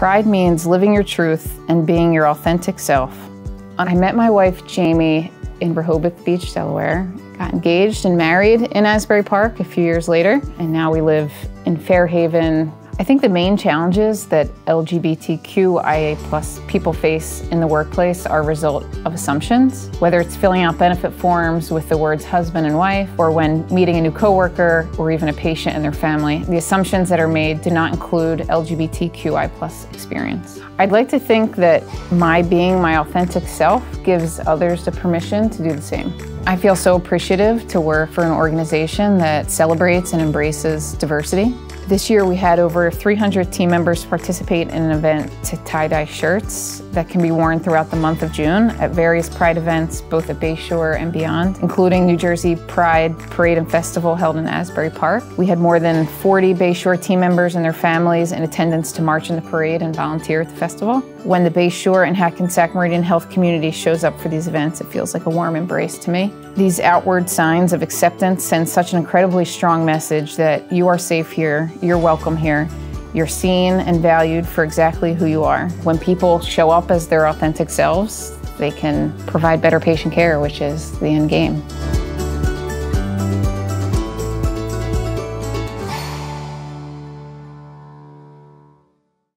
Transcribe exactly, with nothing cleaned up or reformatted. Pride means living your truth and being your authentic self. I met my wife, Jamie, in Rehoboth Beach, Delaware. Got engaged and married in Asbury Park a few years later, and now we live in Fairhaven. I think the main challenges that L G B T Q I A plus people face in the workplace are a result of assumptions. Whether it's filling out benefit forms with the words husband and wife, or when meeting a new coworker, or even a patient and their family, the assumptions that are made do not include L G B T Q I plus experience. I'd like to think that my being my authentic self gives others the permission to do the same. I feel so appreciative to work for an organization that celebrates and embraces diversity. This year we had over three hundred team members participate in an event to tie-dye shirts that can be worn throughout the month of June at various Pride events, both at Bayshore and beyond, including New Jersey Pride Parade and Festival held in Asbury Park. We had more than forty Bayshore team members and their families in attendance to march in the parade and volunteer at the festival. When the Bayshore and Hackensack Meridian Health community shows up for these events, it feels like a warm embrace to me. These outward signs of acceptance send such an incredibly strong message that you are safe here, you're welcome here, you're seen and valued for exactly who you are. When people show up as their authentic selves, they can provide better patient care, which is the end game.